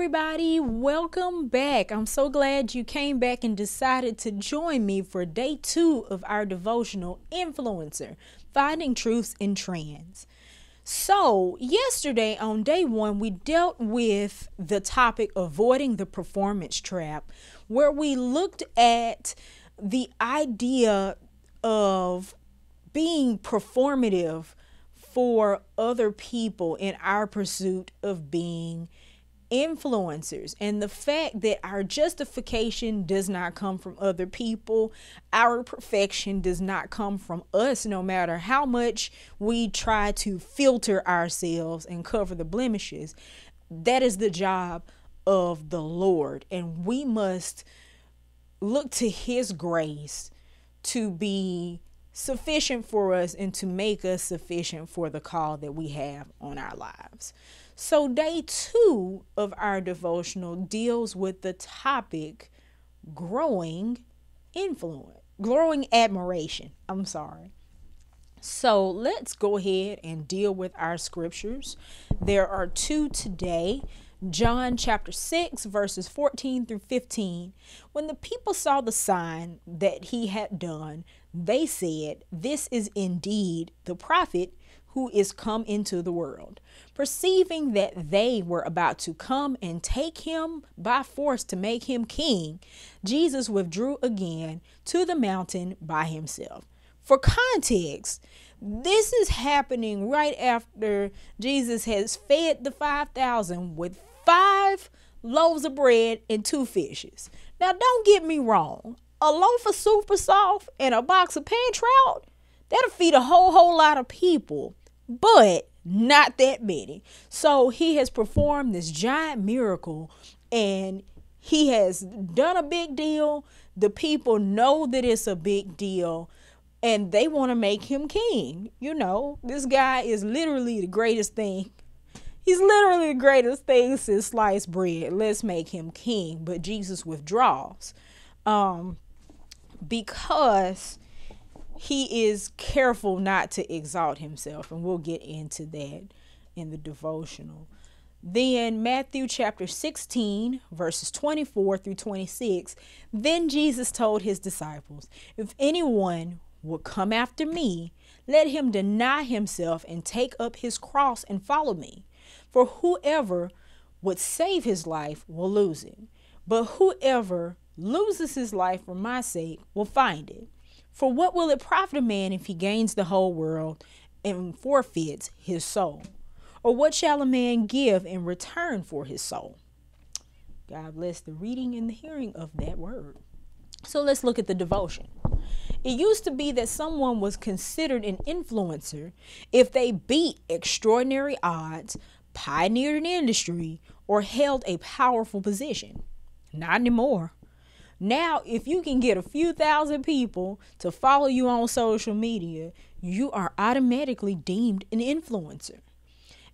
everybody, welcome back. I'm so glad you came back and decided to join me for day 2 of our devotional Influencer, Finding Truths in Trends. So yesterday on day 1, we dealt with the topic avoiding the performance trap, where we looked at the idea of being performative for other people in our pursuit of being influencers, and the fact that our justification does not come from other people, our perfection does not come from us, no matter how much we try to filter ourselves and cover the blemishes. That is the job of the Lord, and we must look to His grace to be sufficient for us and to make us sufficient for the call that we have on our lives. So day 2 of our devotional deals with the topic growing admiration. So let's go ahead and deal with our scriptures. There are 2 today. John chapter 6 verses 14 through 15. When the people saw the sign that he had done, they said, "This is indeed the prophet who is come into the world." Perceiving that they were about to come and take him by force to make him king, Jesus withdrew again to the mountain by himself. For context, this is happening right after Jesus has fed the 5,000 with 5 loaves of bread and 2 fishes. Now, don't get me wrong. A loaf of super soft and a box of pan trout, that'll feed a whole lot of people, but not that many. So he has performed this giant miracle and he has done a big deal. The people know that it's a big deal and they want to make him king. You know, this guy is literally the greatest thing. He's literally the greatest thing since sliced bread. Let's make him king. But Jesus withdraws. Because he is careful not to exalt himself, and we'll get into that in the devotional. Then Matthew chapter 16 verses 24 through 26. Then Jesus told his disciples, "If anyone will come after me, let him deny himself and take up his cross and follow me. For whoever would save his life will lose it, but whoever loses his life for my sake will find it. For what will it profit a man if he gains the whole world and forfeits his soul? Or what shall a man give in return for his soul?" God bless the reading and the hearing of that word. So let's look at the devotion. It used to be that someone was considered an influencer if they beat extraordinary odds, pioneered an industry, or held a powerful position. Not anymore. Now, if you can get a few thousand people to follow you on social media, you are automatically deemed an influencer.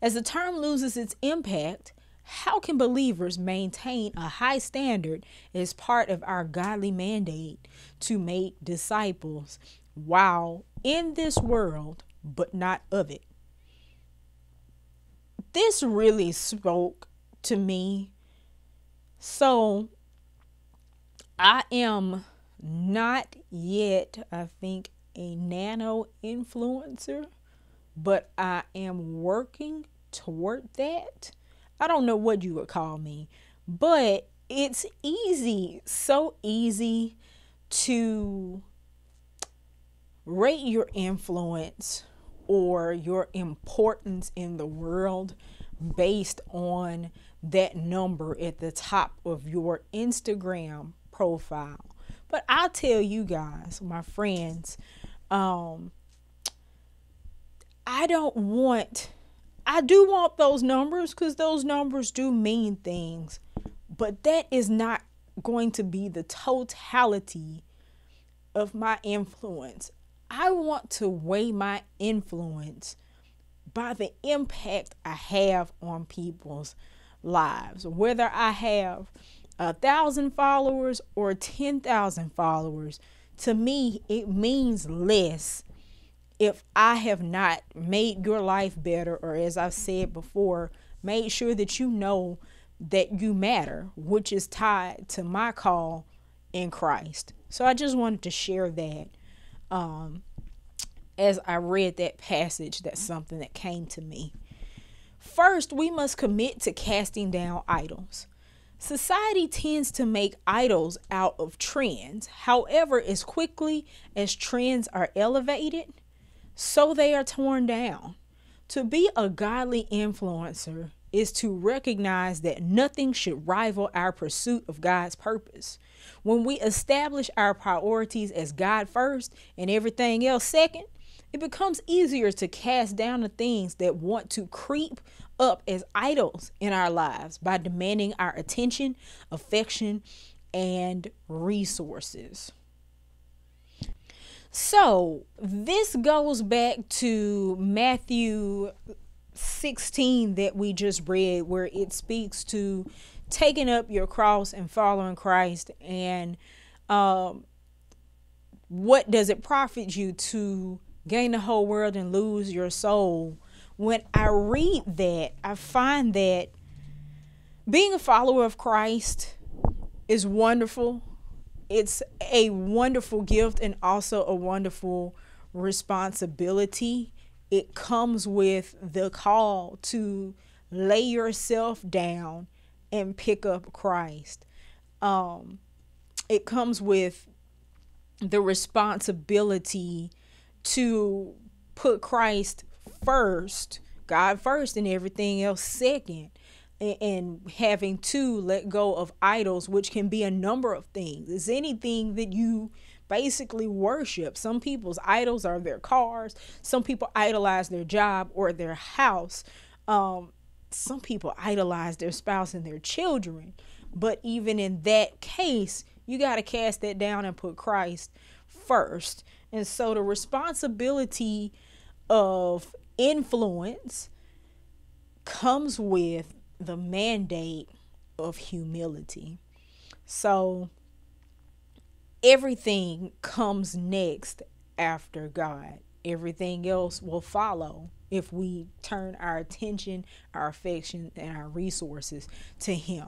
As the term loses its impact, how can believers maintain a high standard as part of our godly mandate to make disciples while in this world, but not of it? This really spoke to me. So I am not yet, I think, a nano influencer, but I am working toward that. I don't know what you would call me, but it's easy, so easy to rate your influence or your importance in the world based on that number at the top of your Instagram profile. But I'll tell you guys, my friends, I do want those numbers, because those numbers do mean things, but that is not going to be the totality of my influence. I want to weigh my influence by the impact I have on people's lives, whether I have 1,000 followers or 10,000 followers. To me, it means less if I have not made your life better, or as I've said before, made sure that you know that you matter, which is tied to my call in Christ. So I just wanted to share that. As I read that passage, that's something that came to me. First, we must commit to casting down idols. Society tends to make idols out of trends. However, as quickly as trends are elevated, so they are torn down. To be a godly influencer is to recognize that nothing should rival our pursuit of God's purpose. When we establish our priorities as God first and everything else second, it becomes easier to cast down the things that want to creep up as idols in our lives by demanding our attention, affection, and resources. So this goes back to Matthew 16 that we just read, where it speaks to taking up your cross and following Christ, and what does it profit you to gain the whole world and lose your soul? When I read that, I find that being a follower of Christ is wonderful. It's a wonderful gift and also a wonderful responsibility. It comes with the call to lay yourself down and pick up Christ. It comes with the responsibility to put Christ first, God first, and everything else second, and having to let go of idols, which can be a number of things. It's anything that you basically worship. Some people's idols are their cars. Some people idolize their job or their house. Some people idolize their spouse and their children. But even in that case, you got to cast that down and put Christ first. And so the responsibility of influence comes with the mandate of humility. So everything comes next after God. Everything else will follow if we turn our attention, our affection, and our resources to Him.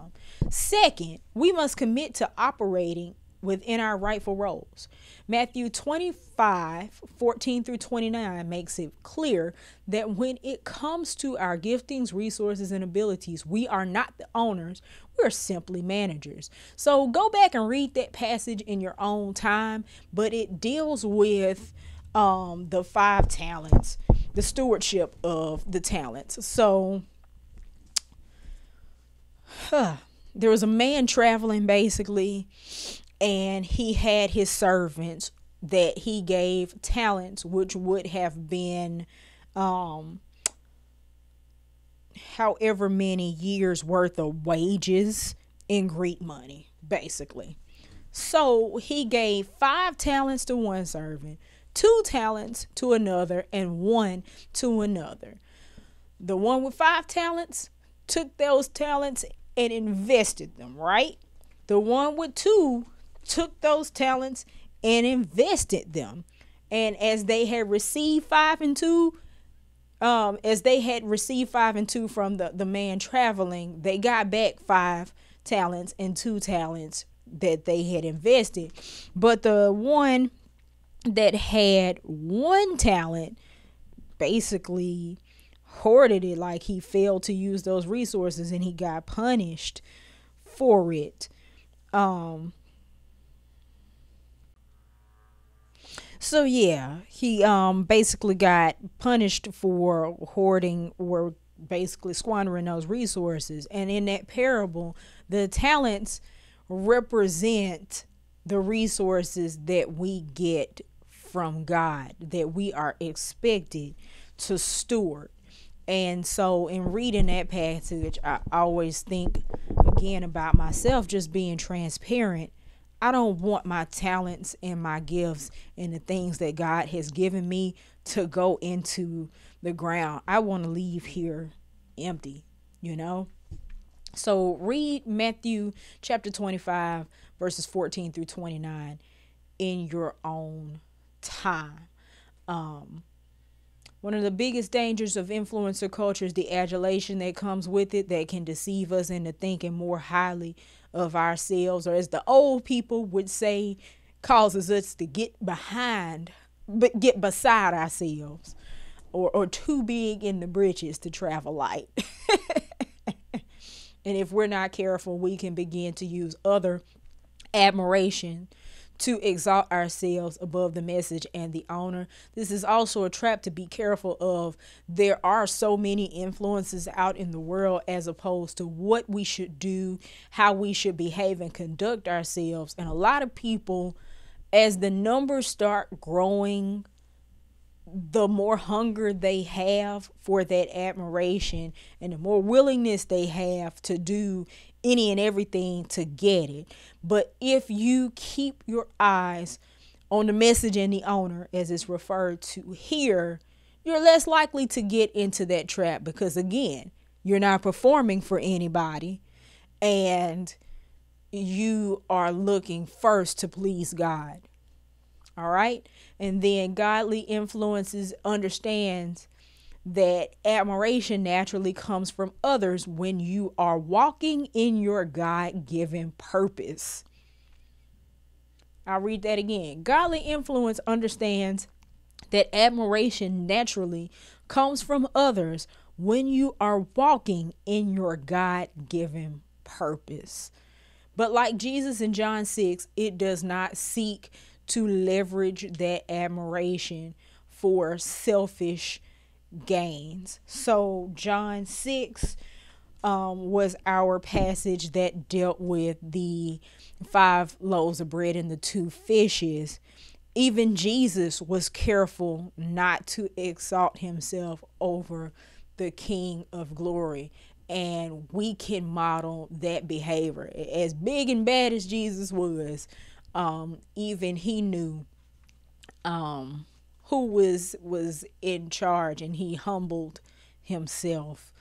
Second, we must commit to operating within our rightful roles. Matthew 25:14 through 29 makes it clear that when it comes to our giftings, resources, and abilities, we are not the owners. We're simply managers. So go back and read that passage in your own time, but it deals with the 5 talents, the stewardship of the talents. So there was a man traveling, basically, and he had his servants that he gave talents, which would have been however many years worth of wages in Greek money, basically. So he gave 5 talents to one servant, 2 talents to another, and 1 to another. The one with 5 talents took those talents and invested them, right? The one with 2 took those talents and invested them. And as they had received 5 and 2, from the man traveling, they got back 5 talents and 2 talents that they had invested. But the one that had 1 talent basically hoarded it, like he failed to use those resources, and he got punished for it. So yeah, he basically got punished for hoarding, or basically squandering those resources. And in that parable, the talents represent the resources that we get from God, that we are expected to steward. And so in reading that passage, I always think again about myself, just being transparent. I don't want my talents and my gifts and the things that God has given me to go into the ground. I want to leave here empty, you know? So read Matthew chapter 25, verses 14 through 29 in your own time. One of the biggest dangers of influencer culture is the adulation that comes with it that can deceive us into thinking more highly of ourselves, or as the old people would say, causes us to get beside ourselves or too big in the britches to travel light. And if we're not careful, we can begin to use other admiration to exalt ourselves above the message and the honor. This is also a trap to be careful of. There are so many influences out in the world as opposed to what we should do, how we should behave and conduct ourselves. And a lot of people, as the numbers start growing, the more hunger they have for that admiration and the more willingness they have to do any and everything to get it. But if you keep your eyes on the message and the honor, as it's referred to here, you're less likely to get into that trap, because again, you're not performing for anybody and you are looking first to please God. All right. And then godly influences understands that admiration naturally comes from others when you are walking in your God-given purpose. I'll read that again. Godly influence understands that admiration naturally comes from others when you are walking in your God-given purpose. But like Jesus in John 6, it does not seek to leverage that admiration for selfish gains. So John 6 was our passage that dealt with the 5 loaves of bread and the 2 fishes. Even Jesus was careful not to exalt himself over the King of Glory. And we can model that behavior. As big and bad as Jesus was, even he knew who was in charge, and he humbled himself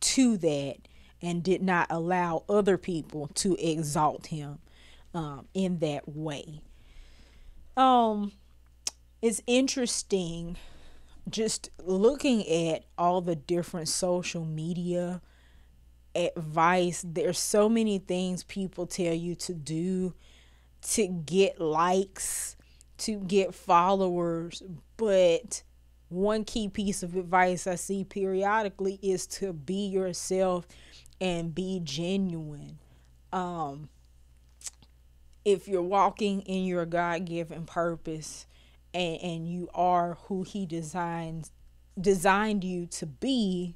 to that and did not allow other people to exalt him in that way. It's interesting just looking at all the different social media advice. There's so many things people tell you to do to get likes, to get followers, but one key piece of advice I see periodically is to be yourself and be genuine. If you're walking in your God-given purpose and you are who he designed you to be,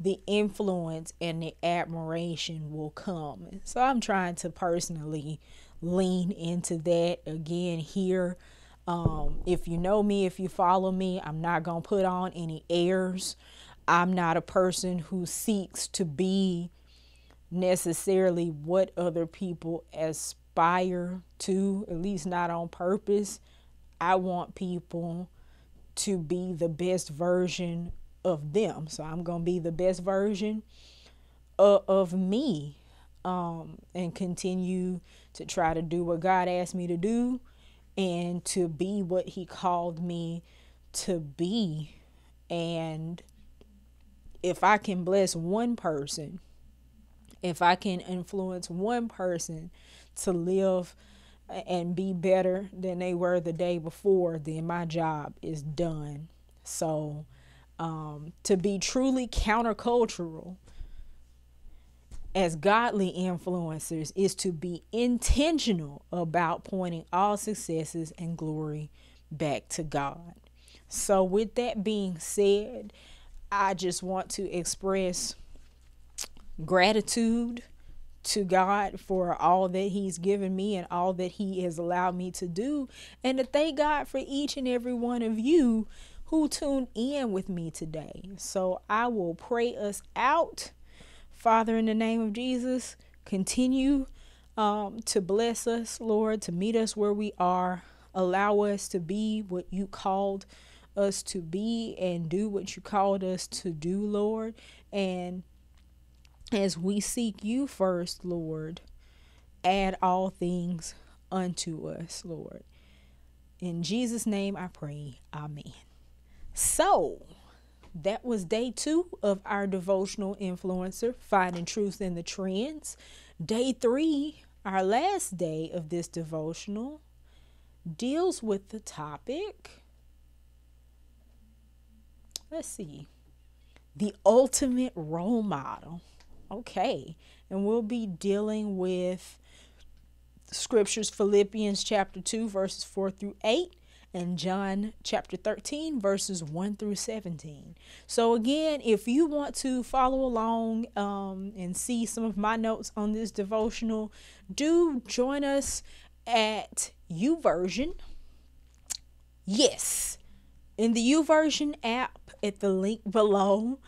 the influence and the admiration will come. So I'm trying to personally lean into that again here. If you know me, if you follow me, I'm not going to put on any airs. I'm not a person who seeks to be necessarily what other people aspire to, at least not on purpose. I want people to be the best version of them. So I'm going to be the best version of me and continue to try to do what God asked me to do and to be what he called me to be. And if I can bless one person, if I can influence one person to live and be better than they were the day before, then my job is done. So to be truly countercultural as godly influencers is to be intentional about pointing all successes and glory back to God. So with that being said, I just want to express gratitude to God for all that he's given me and all that he has allowed me to do, and to thank God for each and every one of you who tuned in with me today. So I will pray us out. Father, in the name of Jesus, continue to bless us, Lord, to meet us where we are. Allow us to be what you called us to be and do what you called us to do, Lord. And as we seek you first, Lord, add all things unto us, Lord. In Jesus' name I pray. Amen. So that was day 2 of our devotional influencer, finding truth in the trends. Day 3, our last day of this devotional, deals with the topic. Let's see. The ultimate role model. Okay. And we'll be dealing with scriptures, Philippians chapter 2, verses 4-8. And John chapter 13, verses 1-17. So again, if you want to follow along and see some of my notes on this devotional, do join us at YouVersion. Yes, in the YouVersion app at the link below,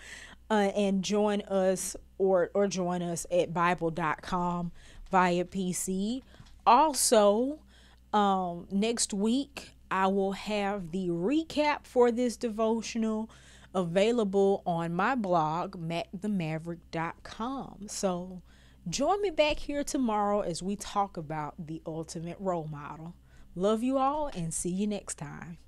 and join us or join us at Bible.com via PC. Also, next week, I will have the recap for this devotional available on my blog, MacktheMaverick.com. So join me back here tomorrow as we talk about the ultimate role model. Love you all and see you next time.